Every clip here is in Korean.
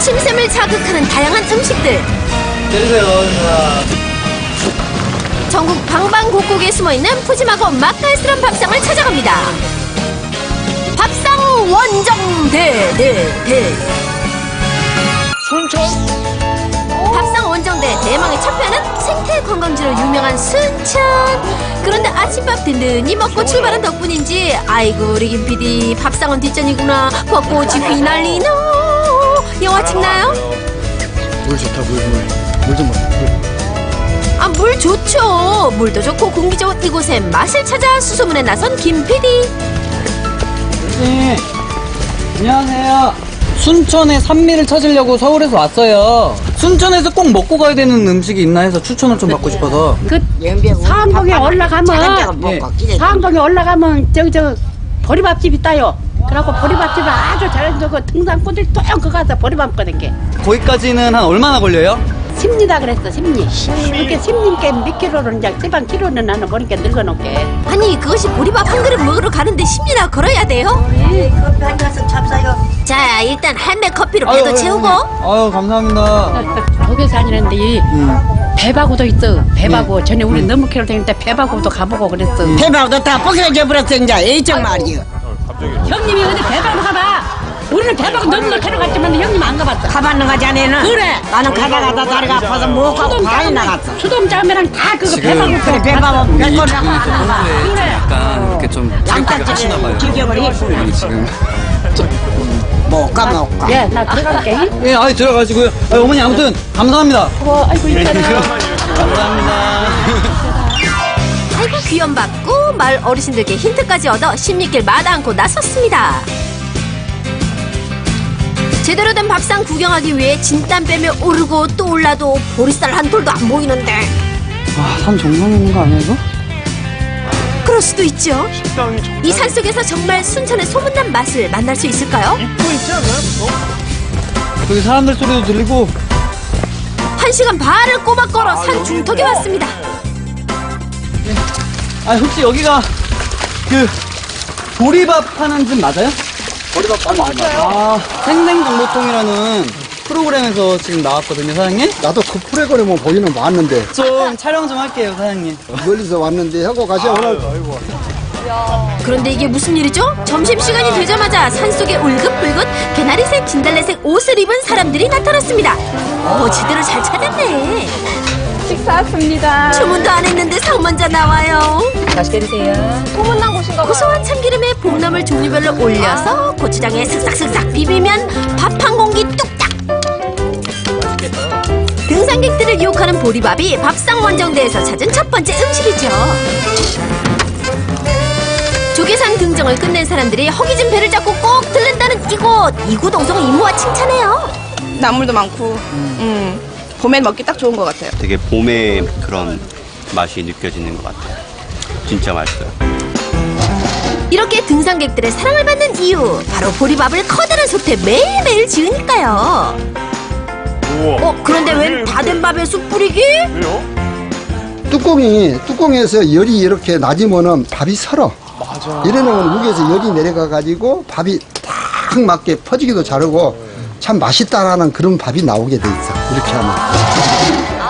침샘을 자극하는 다양한 음식들. 때리세요, 누나. 전국 방방곡곡에 숨어있는 푸짐하고 맛깔스러운 밥상을 찾아갑니다. 밥상 원정대. 순천? 밥상 원정대 대망의 첫 편은 생태 관광지로 유명한 순천. 그런데 아침밥 든든히 먹고 출발한 덕분인지 아이고 우리 김PD 밥상원 뒷전이구나. 벚꽃이 휘날리노. 영화 찍나요? 물 좋다, 물 좀 먹어. 아, 물 좋죠. 물도 좋고 공기 좋은 이곳에 맛을 찾아 수소문에 나선 김PD. 선생님, 안녕하세요. 순천의 산미를 찾으려고 서울에서 왔어요. 순천에서 꼭 먹고 가야 되는 음식이 있나 해서 추천을 좀 받고 싶어서. 그 상암동에 올라가면 저기 보리밥집 있다요. 그래갖고 보리밥집 아주 잘해주고 등산꾼들 똥 거가서 보리밥 꺼낼게. 거기까지는 한 얼마나 걸려요? 십리다 그랬어, 십리. 그렇게 십리께 몇 킬로는 이제 제방 킬로는 나는 모르니까 늙어놓게. 아니 그것이 보리밥 한 그릇 먹으러 가는데 십리나 걸어야 돼요? 네, 커피 한 잔씩 잡사요. 자, 일단 할매 커피로 배도 채우고. 아유, 감사합니다. 거기서 다니는데 배바구도 있어. 배바구. 전에 우리 너무 킬로 되니까 배바구도 가보고 그랬어. 배바구도 다 포기해버렸어 이제. 이정 말이요. 형님이 어디 대박 가봐. 우리는 대박 너무나 캐러 갔지만 형님 안 가봤어. 가봤는 거지 아내는? 그래. 나는 가다가다 다리가 아파서 못 가고 바위 나갔어. 수동자매랑 다 그거 배박을 그래 배박을 그래. 약간 이렇게 좀 양딱지 하시나 봐요. 지겨버리고 지금 못 가면 못 가. 예, 나 들어갈게. 예, 아이 들어가시고요. 어머니 아무튼 감사합니다. 아이고 이따가. 감사합니다. 아이고 귀염 받고 마을 어르신들께 힌트까지 얻어 신미길 마다않고 나섰습니다. 제대로 된 밥상 구경하기 위해 진땀뱀에 오르고 또 올라도 보리쌀 한 톨도 안 보이는데. 아, 산 정상 있는 거 아니야 이거? 그럴 수도 있죠. 이 산 속에서 정말 순천의 소문난 맛을 만날 수 있을까요? 입고 있지 않아요? 여기 사람들 소리도 들리고. 1시간 반을 꼬박 걸어 산 중턱에 왔습니다. 아, 혹시 여기가 그 보리밥 파는 집 맞아요? 보리밥 파는 집 맞아요. 아, 생생정보통이라는 프로그램에서 지금 나왔거든요, 사장님? 나도 그 프로그램은 보기는 왔는데 좀 촬영 좀 할게요, 사장님. 멀리서 왔는데 하고 가셔. 아이고. 그런데 이게 무슨 일이죠? 점심시간이 되자마자 산속에 울긋불긋 개나리색, 진달래색 옷을 입은 사람들이 나타났습니다. 지대로 잘 찾았네. 식사 왔습니다. 주문도 안 했는데 상 먼저 나와요. 맛있게 드세요. 소문난 곳인가 봐요. 고소한 참기름에 봄나물 종류별로 올려서 고추장에 슥싹슥싹 비비면 밥 한 공기 뚝딱. 맛있겠다. 등산객들을 유혹하는 보리밥이 밥상 원정대에서 찾은 첫 번째 음식이죠. 조계산 등정을 끝낸 사람들이 허기진 배를 잡고 꼭 들른다는 이곳. 이구동성 이모와 칭찬해요. 나물도 많고. 봄엔 먹기 딱 좋은 것 같아요. 되게 봄의 그런 맛이 느껴지는 것 같아요. 진짜 맛있어요. 이렇게 등산객들의 사랑을 받는 이유, 바로 보리밥을 커다란 솥에 매일매일 지으니까요. 우와. 그런데 웬 다 된 밥에 숯 뿌리기? 왜요? 뚜껑에서 열이 이렇게 낮으면은 밥이 설어. 맞아. 이래놓으면 무게에서 열이 내려가가지고 밥이 딱 맞게 퍼지기도 잘하고 참 맛있다라는 그런 밥이 나오게 돼 있어. 이렇게 하면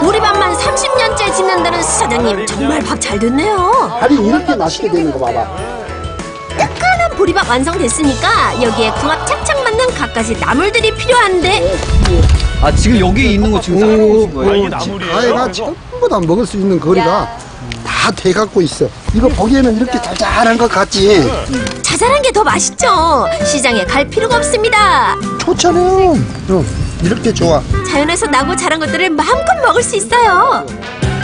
보리밥만 30년째 짓는다는 사장님, 정말 밥 잘 됐네요. 밥이 이렇게 맛있게 되는 거 봐봐. 뜨끈한 보리밥 완성됐으니까 여기에 궁합 착착 맞는 갖가지 나물들이 필요한데. 아, 지금 여기 있는 거 지금 싸놓으신 거예요? 이게 나물이에요? 아예 나 전부 다 먹을 수 있는 거리가 다 돼갖고 있어. 이거 보기에는 이렇게 자잘한 것 같지? 자잘한 게 더 맛있죠. 시장에 갈 필요가 없습니다. 좋잖아요. 이렇게 좋아. 자연에서 나고 자란 것들을 마음껏 먹을 수 있어요.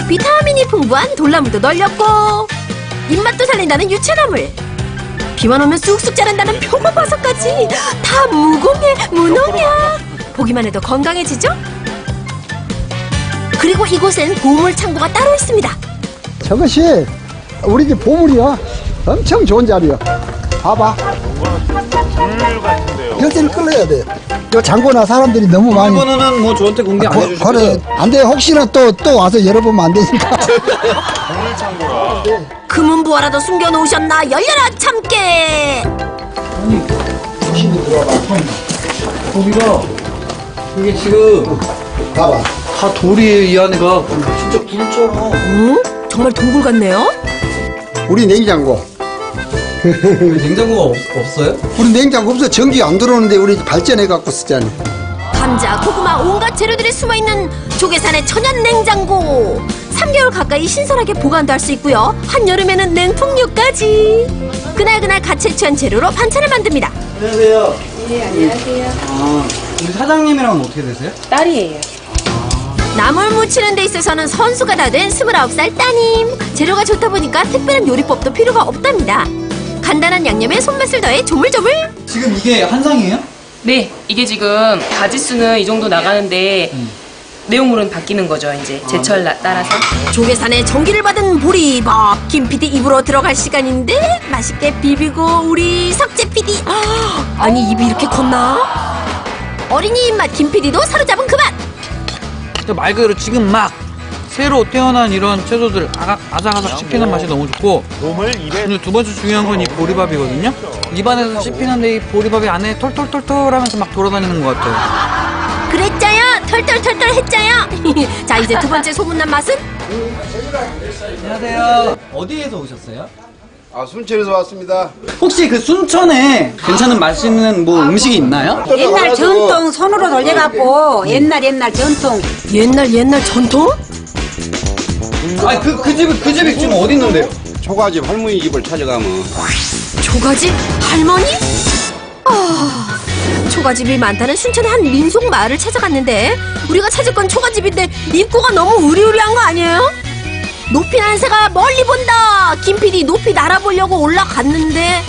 비타민이 풍부한 돌나물도 널렸고 입맛도 살린다는 유채나물, 비만 오면 쑥쑥 자란다는 표고버섯까지 다 무공해 무농약. 보기만 해도 건강해지죠? 그리고 이곳엔 보물창고가 따로 있습니다. 저것이 우리 집 보물이야. 엄청 좋은 자리야. 봐봐. 물 같은데요. 열쇠를 끌어야 돼. 이 장고나 사람들이 너무 많이. 이거는 뭐 저한테 공개 안 해주실 거예요? 그래. 안 돼. 혹시나 또 와서 열어보면 안 되니까. 보물 창고라. 금은보화라도 숨겨놓으셨나? 열려라 참깨. 손이 들어가. 고기가 이게 지금 봐봐 다 돌이에요. 이 안에가 진짜 굵잖아. 응? 정말 동굴 같네요? 우리 냉장고 냉장고가 없어요? 우리 냉장고 없어. 전기 안 들어오는데 우리 발전해갖고 쓰자니. 감자, 고구마, 온갖 재료들이 숨어있는 조계산의 천연 냉장고. 3개월 가까이 신선하게 보관도 할 수 있고요. 한여름에는 냉풍류까지. 그날그날 갓 채취한 재료로 반찬을 만듭니다. 안녕하세요. 네, 안녕하세요. 아, 우리 사장님이랑은 어떻게 되세요? 딸이에요. 아. 나물 무치는 데 있어서는 선수가 다 된 29살 따님. 재료가 좋다 보니까 특별한 요리법도 필요가 없답니다. 간단한 양념에 손맛을 더해 조물조물. 지금 이게 한 상이에요? 네, 이게 지금 가지수는 이 정도 나가는데 내용물은 바뀌는 거죠, 이제 제철 따라서. 조계산에 정기를 받은 보리밥. 김 PD 입으로 들어갈 시간인데 맛있게 비비고 우리 석재 PD. 아니, 입이 이렇게 컸나? 어린이 입맛 김 PD도 사로잡은 그 맛. 말 그대로 지금 막 새로 태어난 이런 채소들 아삭아삭 씹히는 맛이 너무 좋고, 근데 두 번째 중요한 건 이 보리밥이거든요. 입안에서 씹히는데 이 보리밥이 안에 털털털털 하면서 막 돌아다니는 것 같아요. 그랬자요. 털털털털 했자요. 자, 이제 두 번째 소문난 맛은? 안녕하세요. 어디에서 오셨어요? 아, 순천에서 왔습니다. 혹시 그 순천에 괜찮은 맛있는 뭐 음식이 있나요? 옛날 전통 손으로 돌려갖고 옛날 전통. 옛날 전통? 아니 그 집이 지금 어디 있는데요? 초가집 할머니 집을 찾아가면. 초가집 할머니? 아, 초가집이 많다는 순천의 한 민속 마을을 찾아갔는데 우리가 찾을 건 초가집인데 입구가 너무 으리으리한 거 아니에요? 높이 난 새가 멀리 본다. 김 PD 높이 날아보려고 올라갔는데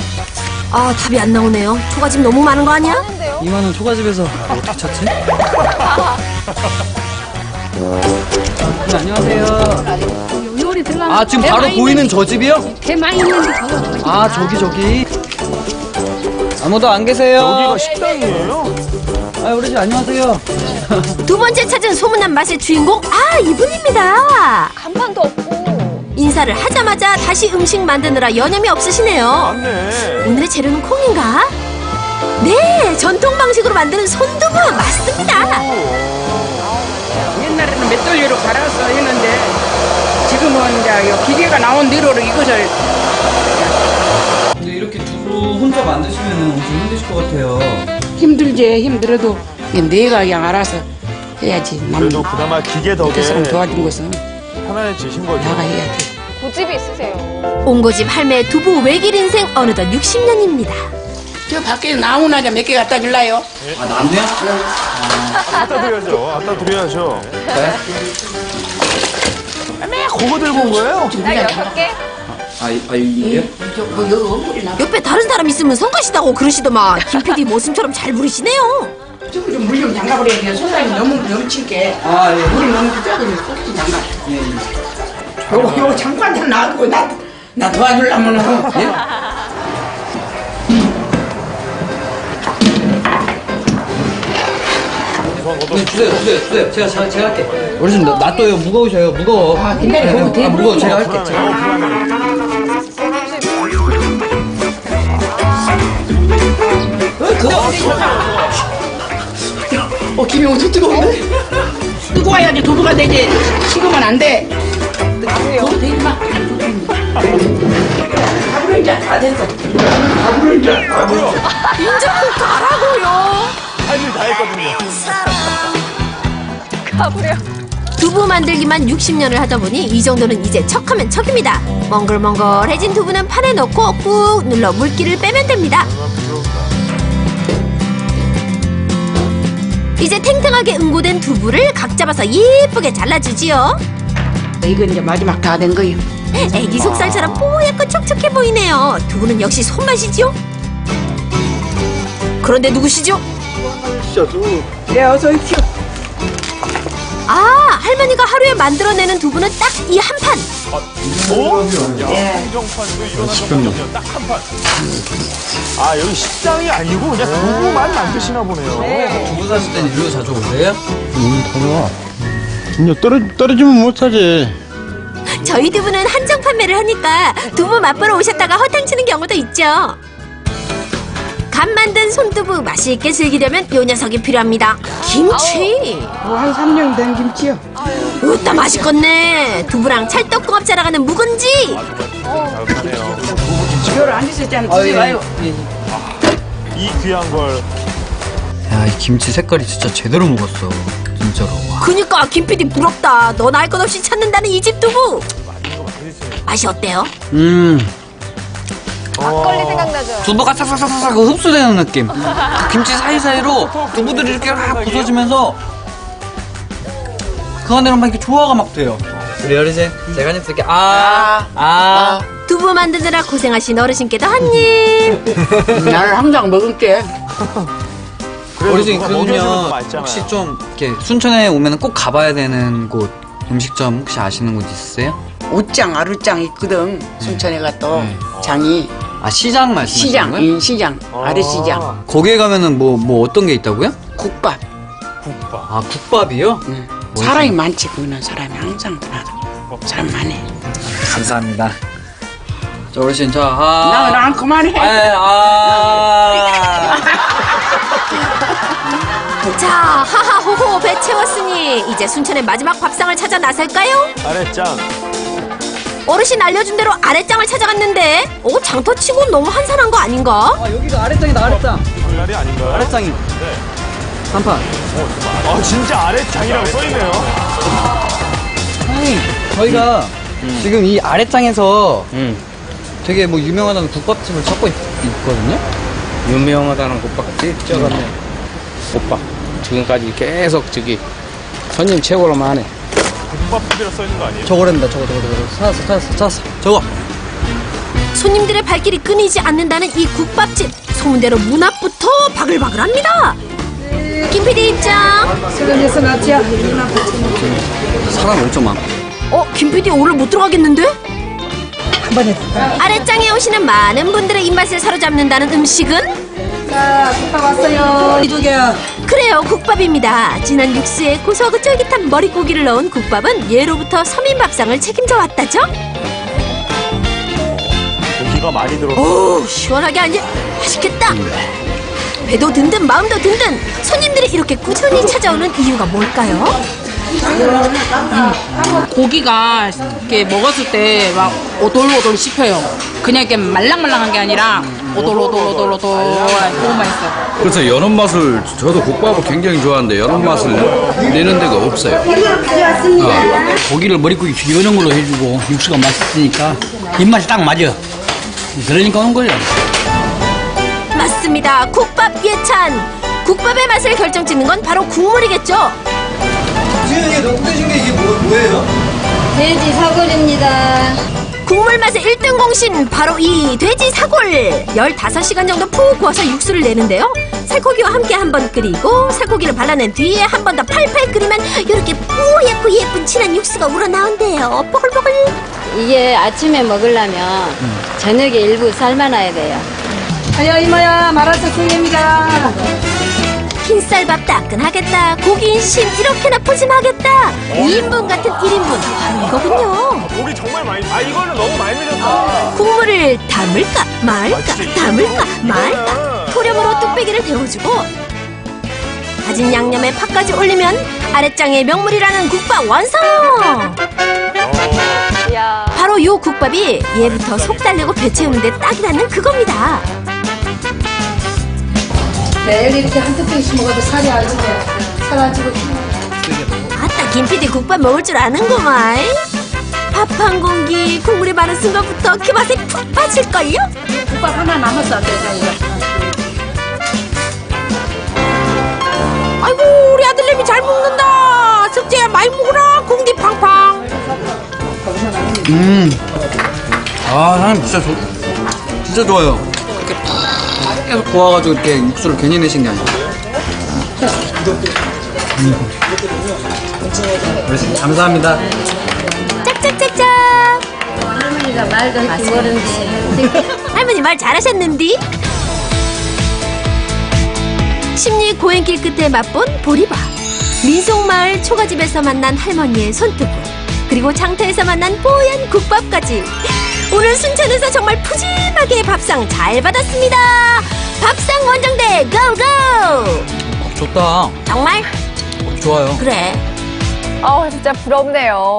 아, 답이 안 나오네요. 초가집 너무 많은 거 아니야? 이만한 초가집에서 어떻게 찾지? 네, 안녕하세요. 요리 들어가면 아, 지금 바로 보이는 저 집이요? 대망 있는데 저거. 아, 저기. 아무도 안 계세요. 여기가 식당이에요? 아, 어르신 안녕하세요. 두 번째 찾은 소문난 맛의 주인공, 아, 이분입니다. 간판도 없고. 인사를 하자마자 다시 음식 만드느라 여념이 없으시네요. 맞네. 오늘의 재료는 콩인가? 네, 전통 방식으로 만드는 손두부 맞습니다. 옛날에는 맷돌리로 갈아서 했는데 지금은 이제 기계가 나온 뒤로는 이것을. 근데 이렇게 두부 혼자 만드시면 엄청 힘드실 것 같아요. 힘들지. 힘들어도 내가 그냥 알아서 해야지. 그래도 그나마 기계 덕에 사람 도와준 것은 편안해지신 거죠. 내가 해야 돼. 고집이 있으세요. 옹고집 할매 두부 외길 인생 어느덧 60년입니다. 저 밖에 나무나 몇 개 갖다 줄라요? 네. 아, 남네요? 갖다 드려야죠. 네? 왜 그거 들고 온 거예요? 나 6개? 아, 이게요? 옆에 다른 사람 있으면 성가시다고 그러시더만. 김 PD 모습처럼 잘 부르시네요. 저거 좀 물 좀 담가버려야 돼요. 손상이 너무 넘치게. 아, 예. 물이 너무 짜거든요. 꼭 좀 담가. 예. 요거 잠깐 좀 놔두고 나 도와주려면은. 예? 주세요. 제가 할게. 어르신 놔둬요. 무거우셔요. 무거워. 아, 근데 너무 대부분 무거워. 제가 할게. 김이 엄청 뜨거운데? 뜨거워야지 두부가 되지. 식으면 안 돼. 두부 되지 마. 가불은 자, 다 됐어. 가불어. 인제 꼭 가라고요. 할일 다 했거든요. 가버려. 두부 만들기만 60년을 하다 보니 이 정도는 이제 척하면 척입니다. 멍글멍글해진 두부는 판에 넣고 꾹 눌러 물기를 빼면 됩니다. 이제 탱탱하게 응고된 두부를 각 잡아서 예쁘게 잘라주지요. 이건 이제 마지막 다 된 거예요. 애기 속살처럼 뽀얗고 촉촉해 보이네요. 두부는 역시 손맛이지요. 그런데 누구시죠? 네, 어서 오십시오. 아, 할머니가 하루에 만들어내는 두부는 딱 이 한 판. 오? 예. 식당이요. 딱 한 판. 아, 여기 식당이 아니고 그냥 두부만 만드시나 보네요. 네. 두부 사실 때는 이리로 자주 오세요? 더워. 떨어지면 못 사지. 저희 두부는 한정 판매를 하니까 두부 맛보러 오셨다가 허탕치는 경우도 있죠. 밥 만든 손두부 맛있게 즐기려면 요 녀석이 필요합니다. 김치! 한 3년 된 김치요. 으따 맛있겠네. 두부랑 찰떡궁합 잘하는 묵은지! 이걸 안 드셨잖아요. 드지 마요. 이 귀한 걸. 야, 이 김치 색깔이 진짜 제대로 먹었어. 진짜로. 와. 그니까 김PD 부럽다. 넌 알 것 없이 찾는다는 이 집 두부. 맛이 어때요? 막걸리 생각나죠? 두부가 싹싹싹싹 흡수되는 느낌. 그 김치 사이사이로 두부들이 이렇게 확 부서지면서 그 안에랑 막 이렇게 조화가 막 돼요. 우리 어르신, 제가 한 입 쓸게. 두부 만드느라 고생하신 어르신께도 한 입. 나는 항상 먹을게. 어르신, 그러면 혹시 좀 이렇게 순천에 오면 꼭 가봐야 되는 곳, 음식점 혹시 아시는 곳 있으세요? 옷장, 아랫장 있거든. 순천에가 또 장이. 아, 시장 말씀하시는 거예요? 시장, 아랫시장. 거기에 가면은 뭐 어떤 게 있다고요? 국밥. 아, 국밥이요? 응. 사람이 많지, 거기는. 사람이 항상 들어가고 사람 많네. 감사합니다. 저 어르신, 저 난 그만해. 자, 하하호호 배 채웠으니 이제 순천의 마지막 밥상을 찾아 나설까요? 아랫장. 어르신 알려준 대로 아랫장을 찾아갔는데 장터치곤 너무 한산한 거 아닌가? 아, 여기가 아랫장이다. 아랫장. 장날이 아닌가요? 아랫장이. 네. 한판. 진짜 아랫장이라고 써있네요. 사장님, 저희가 지금 이 아랫장에서 되게 유명하다는 국밥집을 찾고 있거든요? 유명하다는 국밥집? 저거는 오빠 지금까지 계속 손님 최고로만 하네. 국밥집이라 써있는 거 아니에요? 저거랍니다. 저거. 찾았어. 저거. 손님들의 발길이 끊이지 않는다는 이 국밥집. 소문대로 문 앞부터 바글바글합니다. 김PD 입장. 수고해서 나지야. 사람이 엄청 많아. 김PD 오늘 못 들어가겠는데? 아랫장에 오시는 많은 분들의 입맛을 사로잡는다는 음식은? 자, 국밥 왔어요. 두 개요. 그래요, 국밥입니다. 진한 육수에 고소하고 쫄깃한 머릿고기를 넣은 국밥은 예로부터 서민 밥상을 책임져 왔다죠? 고기가 많이 들어서. 오, 시원하게 아니 맛있겠다. 배도 든든 마음도 든든. 손님들이 이렇게 꾸준히 찾아오는 이유가 뭘까요? 고기가 이렇게 먹었을 때 막 오돌오돌 씹혀요. 그냥 이렇게 말랑말랑한 게 아니라 오돌오돌 너무 맛있어요. 그래서 연어 맛을, 저도 국밥을 굉장히 좋아하는데 연어 맛을 내는 데가 없어요. 고기를 머릿고기 비벼놓은 걸로 해주고 육수가 맛있으니까 입맛이 딱 맞아. 그러니까 오는 거예요. 맞습니다. 국밥 예찬. 국밥의 맛을 결정짓는 건 바로 국물이겠죠. 뒤에 넣고 계신 게 이게 뭐예요? 돼지사골입니다. 국물 맛의 1등 공신 바로 이 돼지사골. 15시간 정도 푹 구워서 육수를 내는데요. 살코기와 함께 한번 끓이고 살코기를 발라낸 뒤에 한 번 더 팔팔 끓이면 이렇게 뿌옇고 예쁜 진한 육수가 우러나온대요. 뽀글뽀글. 이게 아침에 먹으려면 저녁에 일부 삶아놔야 돼요. 아야 이모야 말아서 끓입니다. 흰쌀밥 따끈하겠다. 고기인심 이렇게나 푸짐하겠다. 2인분 같은 1인분 바로 이거군요. 고기 정말 많이. 이거는 너무 많이 넣었다. 국물을 담을까 말까 담을까 말까 토렴으로 뚝배기를 데워주고 다진 양념에 팥까지 올리면 아랫장의 명물이라는 국밥 완성. 바로 요 국밥이 얘부터 속 달래고 배 채우는 데 딱이라는 그겁니다. 매일 이렇게 한 뚝배기씩 먹어도 살이 안 찌고 살아지고. 아따, 김PD 국밥 먹을 줄 아는구만. 밥 한 공기 국물이 마른 순간부터 그 맛에 푹 빠질걸요? 국밥 하나 남았어. 아이고, 우리 아들내미 잘 먹는다. 석재야 많이 먹으라. 공기 팡팡. 사장님 진짜 좋아요. 계속 구워가지고 이렇게 육수를 괜히 내신 게 아니에요. 감사합니다. 짝짝짝짝. 할머니가 말도 잘하는데. 할머니 말 잘하셨는디? 심리 고행길 끝에 맛본 보리밥. 민속마을 초가집에서 만난 할머니의 손두부. 그리고 장터에서 만난 뽀얀 국밥까지. 오늘 순천에서 정말 푸짐하게 밥상 잘 받았습니다. 밥상원정대 고고! 좋다. 정말? 좋아요. 그래. 진짜 부럽네요.